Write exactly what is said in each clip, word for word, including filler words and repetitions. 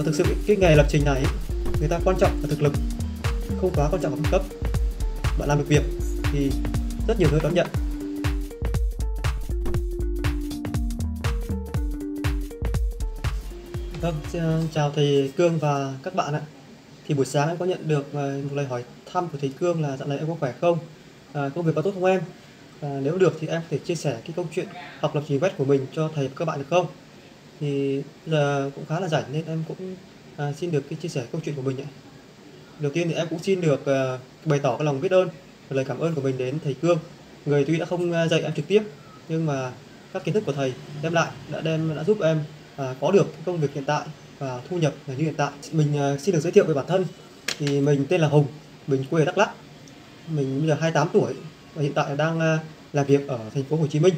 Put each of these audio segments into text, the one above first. Và thực sự cái nghề lập trình này người ta quan trọng là thực lực, không quá quan trọng là bằng cấp. Bạn làm được việc thì rất nhiều người đón nhận. Vâng, chào thầy Cương và các bạn ạ. Thì buổi sáng em có nhận được một lời hỏi thăm của thầy Cương là dạo này em có khỏe không? À, công việc có tốt không em? À, nếu được thì em có thể chia sẻ cái câu chuyện học lập trình web của mình cho thầy và các bạn được không? Thì giờ cũng khá là rảnh nên em cũng à, xin được cái chia sẻ câu chuyện của mình ạ. Đầu tiên thì em cũng xin được à, bày tỏ cái lòng biết ơn và lời cảm ơn của mình đến thầy Cương, người tuy đã không dạy em trực tiếp nhưng mà các kiến thức của thầy đem lại đã đem đã giúp em à, có được cái công việc hiện tại và thu nhập như hiện tại. Mình à, xin được giới thiệu về bản thân. Thì mình tên là Hùng, mình quê ở Đắk Lắk. Mình bây giờ hai mươi tám tuổi và hiện tại đang à, làm việc ở thành phố Hồ Chí Minh.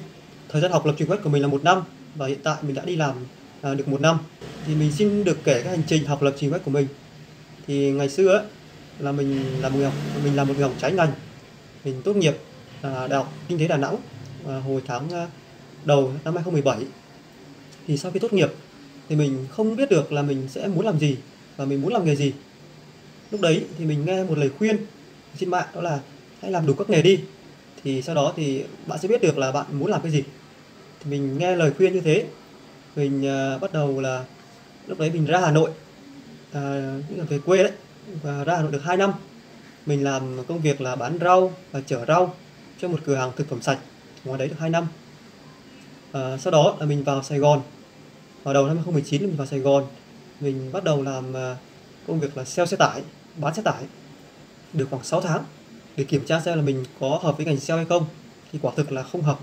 Thời gian học lập trình web của mình là một năm và hiện tại mình đã đi làm à, được một năm. Thì mình xin được kể cái hành trình học lập trình web của mình. Thì ngày xưa ấy, là mình là một người học, mình là một người học trái ngành. Mình tốt nghiệp à, Đại học Kinh tế Đà Nẵng à, hồi tháng à, đầu năm hai không một bảy. Thì sau khi tốt nghiệp thì mình không biết được là mình sẽ muốn làm gì và mình muốn làm nghề gì. Lúc đấy thì mình nghe một lời khuyên trên mạng đó là hãy làm đủ các nghề đi. Thì sau đó thì bạn sẽ biết được là bạn muốn làm cái gì. Thì mình nghe lời khuyên như thế, mình à, bắt đầu là lúc đấy mình ra Hà Nội, à, về quê đấy, và ra Hà Nội được hai năm. Mình làm công việc là bán rau và chở rau cho một cửa hàng thực phẩm sạch, ngoài đấy được hai năm. À, sau đó là mình vào Sài Gòn, vào đầu năm hai không một chín mình vào Sài Gòn, mình bắt đầu làm à, công việc là sale xe tải, bán xe tải, được khoảng sáu tháng để kiểm tra xem là mình có hợp với ngành sale hay không. Thì quả thực là không hợp,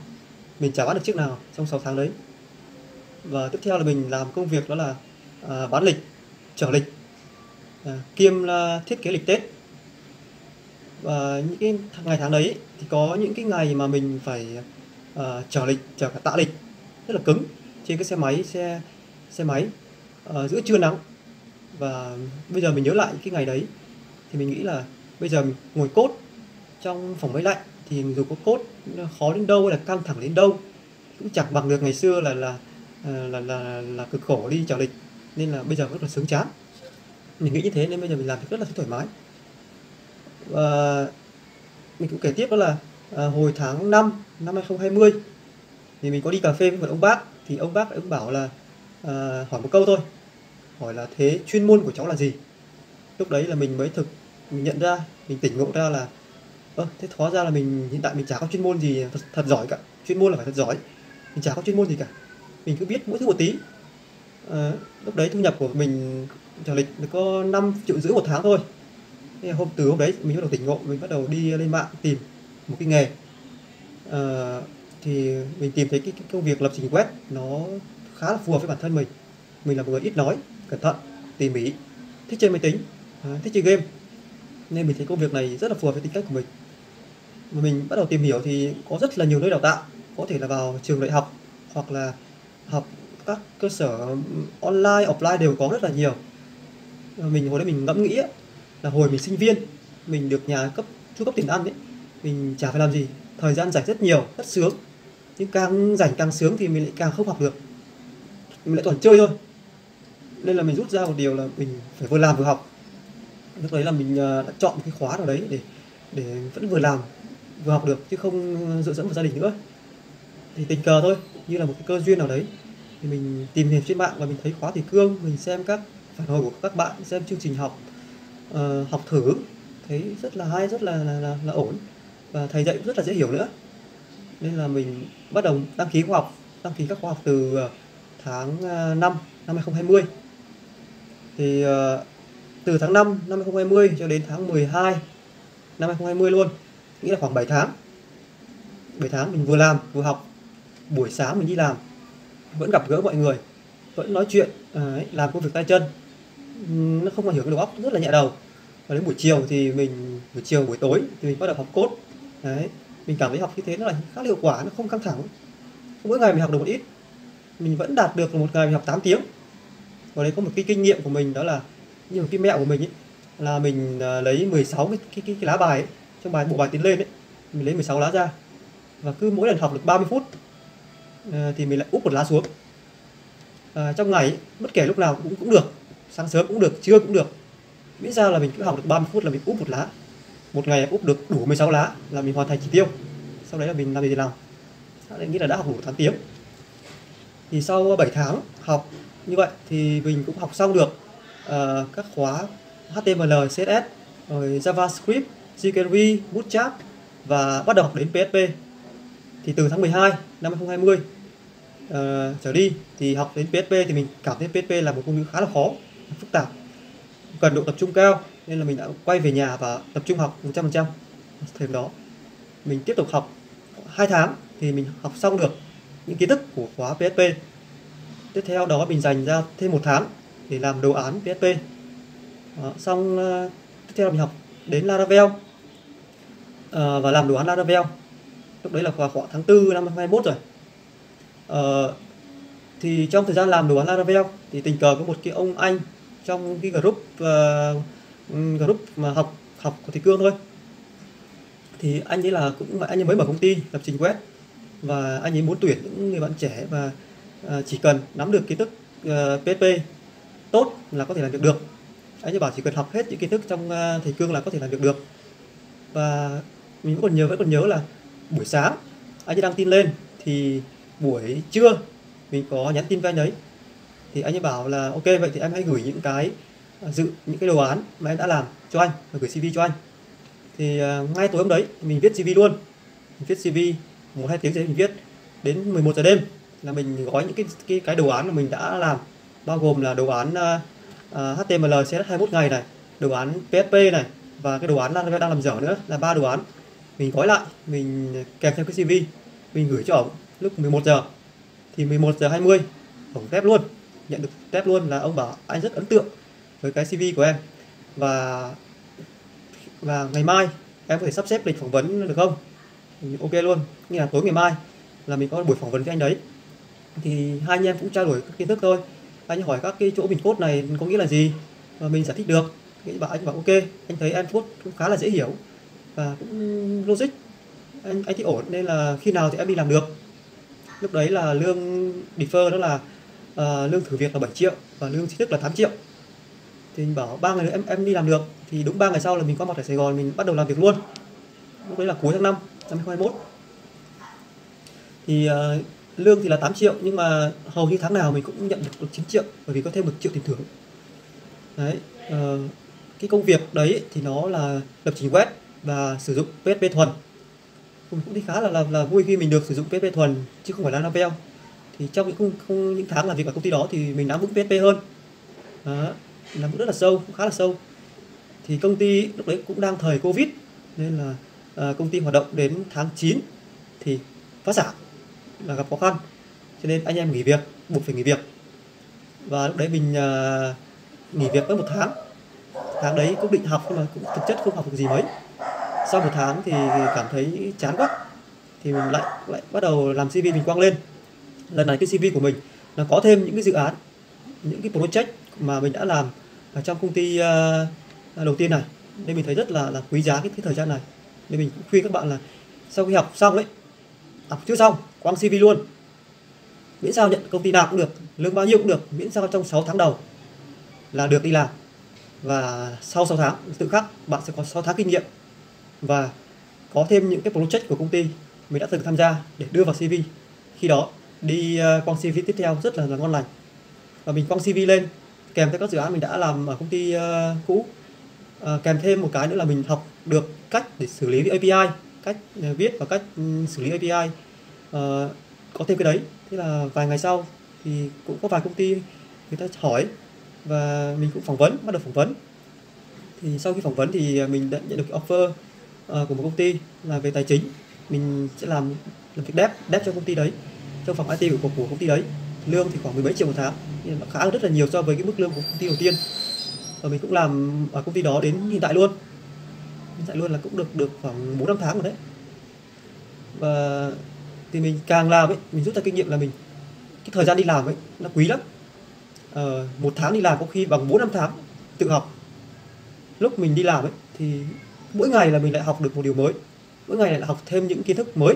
mình chả bán được chiếc nào trong sáu tháng đấy. Và tiếp theo là mình làm công việc đó là à, bán lịch, chở lịch, à, kiêm là thiết kế lịch Tết. Và những cái ngày tháng đấy thì có những cái ngày mà mình phải à, chở lịch, chở cả tạ lịch rất là cứng trên cái xe máy, xe xe máy à, giữa trưa nắng. Và bây giờ mình nhớ lại cái ngày đấy thì mình nghĩ là bây giờ mình ngồi cốt trong phòng máy lạnh thì dù có cốt khó đến đâu hay là căng thẳng đến đâu cũng chẳng bằng được ngày xưa là là là là, là, là cực khổ đi chở lịch, nên là bây giờ rất là sướng chán. Mình nghĩ như thế nên bây giờ mình làm thì rất là thoải mái. Và mình cũng kể tiếp đó là à, hồi tháng năm năm hai không hai không thì mình có đi cà phê với một ông bác. Thì ông bác cũng bảo là à, hỏi một câu thôi, hỏi là thế chuyên môn của cháu là gì. Lúc đấy là mình mới thực mình nhận ra, mình tỉnh ngộ ra là ơ thế hóa ra là mình hiện tại mình chả có chuyên môn gì thật, thật giỏi cả. Chuyên môn là phải thật giỏi, mình chả có chuyên môn gì cả, mình cứ biết mỗi thứ một tí. À, lúc đấy thu nhập của mình chở lịch có năm triệu rưỡi một tháng thôi. Thế hôm từ hôm đấy mình bắt đầu tỉnh ngộ, mình bắt đầu đi lên mạng tìm một cái nghề. À, thì mình tìm thấy cái, cái công việc lập trình web nó khá là phù hợp với bản thân mình. Mình là một người ít nói, cẩn thận, tỉ mỉ, thích chơi máy tính, à, thích chơi game, nên mình thấy công việc này rất là phù hợp với tính cách của mình. Mà mình bắt đầu tìm hiểu thì có rất là nhiều nơi đào tạo, có thể là vào trường đại học hoặc là học các cơ sở online, offline đều có rất là nhiều. Mình hồi đấy mình ngẫm nghĩ ấy, là hồi mình sinh viên, mình được nhà cấp chu cấp tiền ăn ấy, mình chả phải làm gì, thời gian rảnh rất nhiều, rất sướng. Nhưng càng rảnh càng sướng thì mình lại càng không học được, mình lại toàn chơi thôi. Nên là mình rút ra một điều là mình phải vừa làm vừa học. Lúc đấy là mình đã chọn một cái khóa nào đấy để để vẫn vừa làm vừa học được chứ không dựa dẫm vào gia đình nữa. Thì tình cờ thôi, như là một cái cơ duyên nào đấy thì mình tìm hiểu trên mạng và mình thấy khóa thầy Cương, mình xem các phản hồi của các bạn, xem chương trình học, uh, học thử thấy rất là hay, rất là là, là là ổn và thầy dạy cũng rất là dễ hiểu nữa. Nên là mình bắt đầu đăng ký khóa học, đăng ký các khóa học từ tháng năm năm hai không hai không. Thì uh, từ tháng năm năm hai không hai không cho đến tháng mười hai năm hai không hai không luôn, nghĩa là khoảng bảy tháng bảy tháng mình vừa làm vừa học. Buổi sáng mình đi làm vẫn gặp gỡ mọi người, vẫn nói chuyện, ấy, làm công việc tay chân, nó không ảnh hưởng cái đầu óc, rất là nhẹ đầu. Và đến buổi chiều thì mình buổi chiều buổi tối thì mình bắt đầu học code. Đấy, mình cảm thấy học như thế nó là khá hiệu quả, nó không căng thẳng. Mỗi ngày mình học được một ít, mình vẫn đạt được một ngày mình học tám tiếng. Và đấy có một cái kinh nghiệm của mình đó là như một cái mẹo của mình ấy, là mình lấy mười sáu cái cái, cái, cái lá bài ấy, trong bài bộ bài tiến lên ấy, mình lấy mười sáu lá ra và cứ mỗi lần học được ba mươi phút thì mình lại úp một lá xuống. À, trong ngày bất kể lúc nào cũng cũng được, sáng sớm cũng được, trưa cũng được, miễn sao là mình cứ học được ba mươi phút là mình úp một lá. Một ngày úp được đủ mười sáu lá là mình hoàn thành chỉ tiêu. Sau đấy là mình làm gì thì làm. Tôi nghĩ là đã học đủ tám tiếng. Thì sau bảy tháng học như vậy thì mình cũng học xong được uh, các khóa hát tê em lờ, xê ét ét, rồi JavaScript, jQuery, Bootstrap và bắt đầu học đến pê hát pê. Thì từ tháng mười hai năm hai nghìn không trăm hai mươi uh, trở đi thì học đến pê hát pê thì mình cảm thấy pê hát pê là một ngôn ngữ khá là khó, phức tạp, cần độ tập trung cao, nên là mình đã quay về nhà và tập trung học một trăm phần trăm. Thời điểm đó mình tiếp tục học hai tháng thì mình học xong được những kiến thức của khóa pê hát pê. Tiếp theo đó mình dành ra thêm một tháng để làm đồ án pê hát pê. Đó, xong uh, tiếp theo là mình học đến Laravel uh, và làm đồ án Laravel. Lúc đấy là khoảng, khoảng tháng tư năm hai nghìn không trăm hai mươi mốt rồi. Uh, thì trong thời gian làm đồ án Laravel thì tình cờ có một cái ông anh trong cái group uh, group mà học học của Thầy Cương thôi. Thì anh ấy là cũng anh ấy mới mở công ty lập trình web và anh ấy muốn tuyển những người bạn trẻ và uh, chỉ cần nắm được kiến thức uh, pê hát pê tốt là có thể làm việc được. Anh ấy bảo chỉ cần học hết những kiến thức trong uh, Thầy Cương là có thể làm việc được. Và mình vẫn còn nhớ vẫn còn nhớ là buổi sáng anh ấy đăng tin lên thì buổi trưa mình có nhắn tin với anh ấy. Thì anh ấy bảo là ok, vậy thì em hãy gửi những cái dự những cái đồ án mà em đã làm cho anh và gửi xê vê cho anh. Thì uh, ngay tối hôm đấy mình viết xê vê luôn. Mình viết xê vê một hai tiếng, rồi mình viết đến mười một giờ đêm là mình gói những cái cái cái đồ án mà mình đã làm, bao gồm là đồ án uh, hát tê em lờ, xê ét ét hai mươi mốt ngày này, đồ án pê hát pê này và cái đồ án Laravel đang làm dở nữa, là ba đồ án. Mình gói lại, mình kèm theo cái xê vê, mình gửi cho ổng lúc mười một giờ. Thì mười một giờ hai mươi ổng tép luôn, nhận được tép luôn là ông bảo anh rất ấn tượng với cái xê vê của em và và ngày mai em có thể sắp xếp lịch phỏng vấn được không? Ok luôn. Nghĩa là tối ngày mai là mình có buổi phỏng vấn với anh đấy. Thì hai anh em cũng trao đổi các kiến thức thôi. Anh hỏi các cái chỗ mình code này có nghĩa là gì và mình giải thích được. Thì bạn anh bảo ok, anh thấy em code cũng khá là dễ hiểu và cũng logic, anh anh thấy ổn, nên là khi nào thì em đi làm được. Lúc đấy là lương defer đó là uh, lương thử việc là bảy triệu và lương chính thức là tám triệu. Thì mình bảo ba ngày nữa em em đi làm được. Thì đúng ba ngày sau là mình có mặt ở Sài Gòn, mình bắt đầu làm việc luôn. Lúc đấy là cuối tháng năm năm hai nghìn không trăm hai mươi mốt. Thì uh, lương thì là tám triệu nhưng mà hầu như tháng nào mình cũng nhận được chín triệu, bởi vì có thêm một triệu tiền thưởng. Đấy, uh, cái công việc đấy thì nó là lập trình web và sử dụng pê hát pê thuần. Mình cũng thấy khá là, là là vui khi mình được sử dụng pê hát pê thuần chứ không phải là Laravel. Thì trong những không, không, những tháng làm việc ở công ty đó thì mình nắm vững pê hát pê hơn. Đó, nắm vững rất là sâu, cũng khá là sâu. Thì công ty lúc đấy cũng đang thời Covid nên là à, công ty hoạt động đến tháng chín thì phá sản, là gặp khó khăn, cho nên anh em nghỉ việc, buộc phải nghỉ việc. Và lúc đấy mình à, nghỉ việc mất một tháng. Tháng đấy cũng định học nhưng mà cũng thực chất không học được gì mấy. Sau một tháng thì cảm thấy chán quá thì mình lại lại bắt đầu làm xê vê mình quăng lên. Lần này cái xê vê của mình nó có thêm những cái dự án, những cái project mà mình đã làm ở trong công ty à, đầu tiên này, nên mình thấy rất là, là quý giá cái, cái thời gian này. Nên mình cũng khuyên các bạn là sau khi học xong ấy, học chưa xong quăng xê vê luôn, miễn sao nhận công ty nào cũng được, lương bao nhiêu cũng được, miễn sao trong sáu tháng đầu là được đi làm. Và sau sáu tháng tự khắc bạn sẽ có sáu tháng kinh nghiệm và có thêm những cái project của công ty mình đã từng tham gia để đưa vào xê vê. Khi đó đi quăng xê vê tiếp theo rất là, là ngon lành. Và mình quăng xê vê lên kèm theo các dự án mình đã làm ở công ty uh, cũ. À, kèm thêm một cái nữa là mình học được cách để xử lý a pê i, cách viết và cách xử lý a pê i, à, có thêm cái đấy. Thế là vài ngày sau thì cũng có vài công ty người ta hỏi và mình cũng phỏng vấn, bắt đầu phỏng vấn. Thì sau khi phỏng vấn thì mình đã nhận được offer à, của một công ty là về tài chính. Mình sẽ làm làm việc dev, dev cho công ty đấy, trong phòng i tê của, của công ty đấy. Lương thì khoảng mười mấy triệu một tháng, nhưng mà khá là rất là nhiều so với cái mức lương của công ty đầu tiên. Và mình cũng làm ở công ty đó đến hiện tại luôn. Hiện tại luôn là cũng được được khoảng bốn năm tháng rồi đấy. Và thì mình càng làm ấy, mình rút ra kinh nghiệm là mình cái thời gian đi làm ấy nó quý lắm. À, một tháng đi làm có khi bằng bốn năm tháng tự học. Lúc mình đi làm ấy thì mỗi ngày là mình lại học được một điều mới, mỗi ngày lại học thêm những kiến thức mới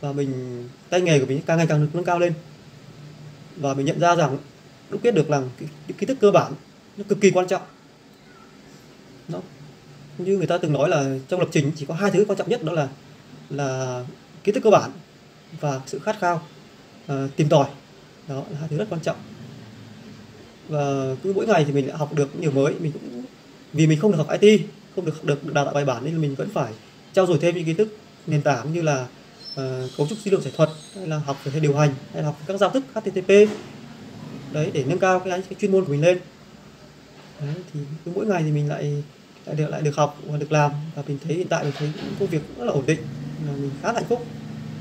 và mình tay nghề của mình càng ngày càng được nâng cao lên. Và mình nhận ra rằng đúc kết được rằng cái kiến thức cơ bản nó cực kỳ quan trọng. Nó như người ta từng nói là trong lập trình chỉ có hai thứ quan trọng nhất, đó là là kiến thức cơ bản và sự khát khao uh, tìm tòi. Đó là hai thứ rất quan trọng. Và cứ mỗi ngày thì mình lại học được những điều mới. Mình cũng vì mình không được học i tê, không được được đào tạo bài bản, nên mình vẫn phải trau dồi thêm những kiến thức nền tảng như là uh, cấu trúc dữ liệu giải thuật, hay là học về điều hành, hay là học các giao thức hát tê tê pê đấy, để nâng cao cái, cái chuyên môn của mình lên. Đấy, thì cứ mỗi ngày thì mình lại lại được lại được học và được làm, và mình thấy hiện tại mình thấy công việc rất là ổn định, là mình khá hạnh phúc,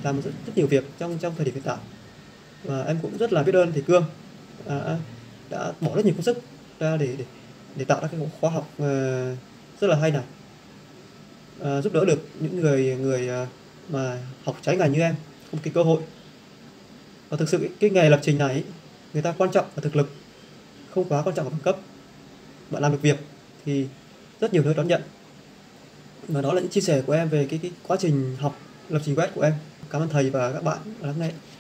làm rất, rất nhiều việc trong trong thời điểm hiện tại. Và em cũng rất là biết ơn thầy Cương à, đã bỏ rất nhiều công sức ra để để, để tạo ra cái khóa học uh, rất là hay này, uh, giúp đỡ được những người người uh, mà học trái ngành như em không có cơ hội. Và thực sự cái nghề lập trình này người ta quan trọng là thực lực, không quá quan trọng là bằng cấp. Bạn làm được việc thì rất nhiều nơi đón nhận. Và đó là những chia sẻ của em về cái, cái quá trình học lập trình web của em. Cảm ơn thầy và các bạn đã lắng nghe.